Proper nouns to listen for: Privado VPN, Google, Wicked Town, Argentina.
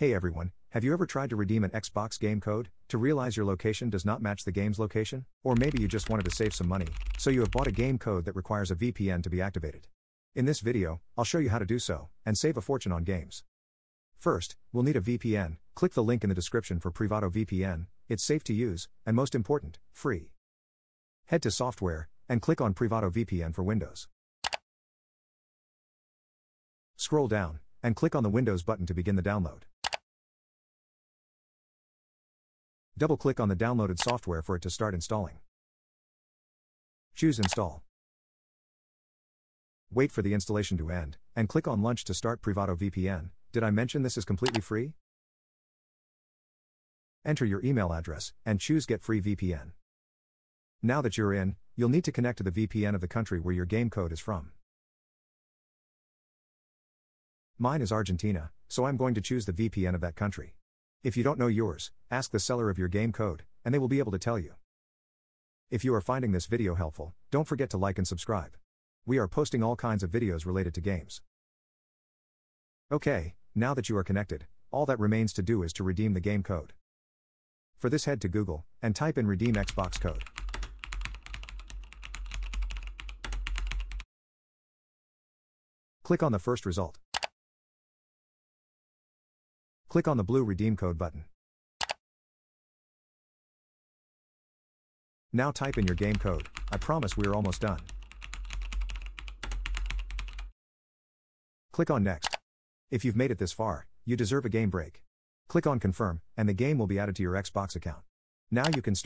Hey everyone, have you ever tried to redeem an Xbox game code, to realize your location does not match the game's location? Or maybe you just wanted to save some money, so you have bought a game code that requires a VPN to be activated. In this video, I'll show you how to do so, and save a fortune on games. First, we'll need a VPN. Click the link in the description for Privado VPN, it's safe to use, and most important, free. Head to Software, and click on Privado VPN for Windows. Scroll down, and click on the Windows button to begin the download. Double-click on the downloaded software for it to start installing. Choose Install. Wait for the installation to end, and click on Launch to start Privado VPN. Did I mention this is completely free? Enter your email address, and choose Get Free VPN. Now that you're in, you'll need to connect to the VPN of the country where your game code is from. Mine is Argentina, so I'm going to choose the VPN of that country. If you don't know yours, ask the seller of your game code, and they will be able to tell you. If you are finding this video helpful, don't forget to like and subscribe. We are posting all kinds of videos related to games. Okay, now that you are connected, all that remains to do is to redeem the game code. For this, head to Google, and type in Redeem Xbox Code. Click on the first result. Click on the blue Redeem Code button. Now type in your game code. I promise we are almost done. Click on Next. If you've made it this far, you deserve a game break. Click on Confirm, and the game will be added to your Xbox account. Now you can start.